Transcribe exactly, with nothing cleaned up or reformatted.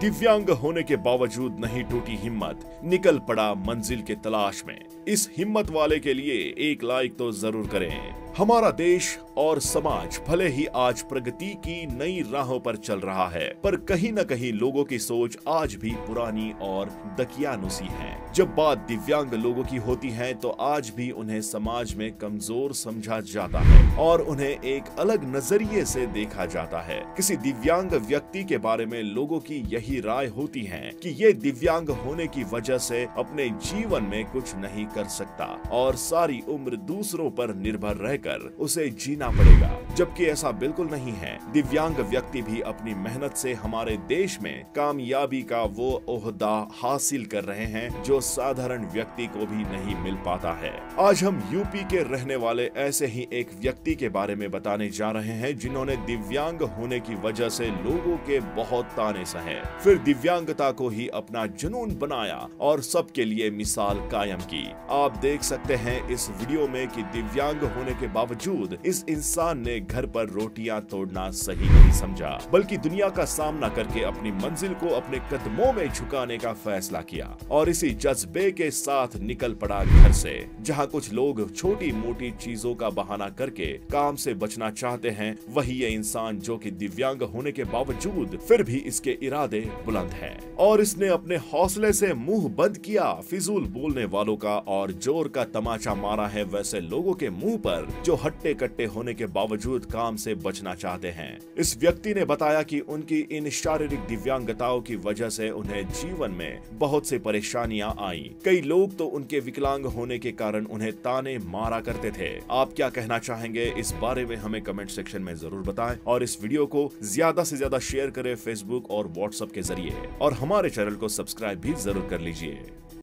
दिव्यांग होने के बावजूद नहीं टूटी हिम्मत, निकल पड़ा मंजिल के तलाश में। इस हिम्मत वाले के लिए एक लाइक तो जरूर करें। हमारा देश और समाज भले ही आज प्रगति की नई राहों पर चल रहा है, पर कहीं न कहीं लोगों की सोच आज भी पुरानी और दकियानुसी है। जब बात दिव्यांग लोगों की होती है तो आज भी उन्हें समाज में कमजोर समझा जाता है और उन्हें एक अलग नजरिए से देखा जाता है। किसी दिव्यांग व्यक्ति के बारे में लोगों की यही राय होती है कि ये दिव्यांग होने की वजह से अपने जीवन में कुछ नहीं कर सकता और सारी उम्र दूसरों पर निर्भर रहकर उसे जीना पड़ेगा, जबकि ऐसा बिल्कुल नहीं है। दिव्यांग व्यक्ति भी अपनी मेहनत से हमारे देश में कामयाबी का वो ओहदा हासिल कर रहे हैं जो साधारण व्यक्ति को भी नहीं मिल पाता है। आज हम यूपी के रहने वाले ऐसे ही एक व्यक्ति के बारे में बताने जा रहे हैं जिन्होंने दिव्यांग होने की वजह से लोगों के बहुत ताने सहे, फिर दिव्यांगता को ही अपना जुनून बनाया और सबके लिए मिसाल कायम की। आप देख सकते हैं इस वीडियो में कि दिव्यांग होने के बावजूद इस इंसान ने घर पर रोटियां तोड़ना सही नहीं समझा, बल्कि दुनिया का सामना करके अपनी मंजिल को अपने कदमों में झुकाने का फैसला किया और इसी जज्बे के साथ निकल पड़ा घर से। जहां कुछ लोग छोटी मोटी चीजों का बहाना करके काम से बचना चाहते हैं, वही ये इंसान जो कि दिव्यांग होने के बावजूद फिर भी इसके इरादे बुलंद हैं और इसने अपने हौसले से मुंह बंद किया। फिजूल बोलने वालों का और जोर का तमाचा मारा है वैसे लोगों के मुंह पर जो हट्टे कट्टे होने के बावजूद काम से बचना चाहते हैं। इस व्यक्ति ने बताया कि उनकी इन शारीरिक दिव्यांगताओं की वजह से उन्हें जीवन में बहुत से परेशानियां आई। कई लोग तो उनके विकलांग होने के कारण उन्हें ताने मारा करते थे। आप क्या कहना चाहेंगे इस बारे में हमें कमेंट सेक्शन में जरूर बताएं और इस वीडियो को ज्यादा से ज्यादा शेयर करें फेसबुक और व्हाट्सएप के जरिए और हमारे चैनल को सब्सक्राइब भी जरूर कर लीजिए।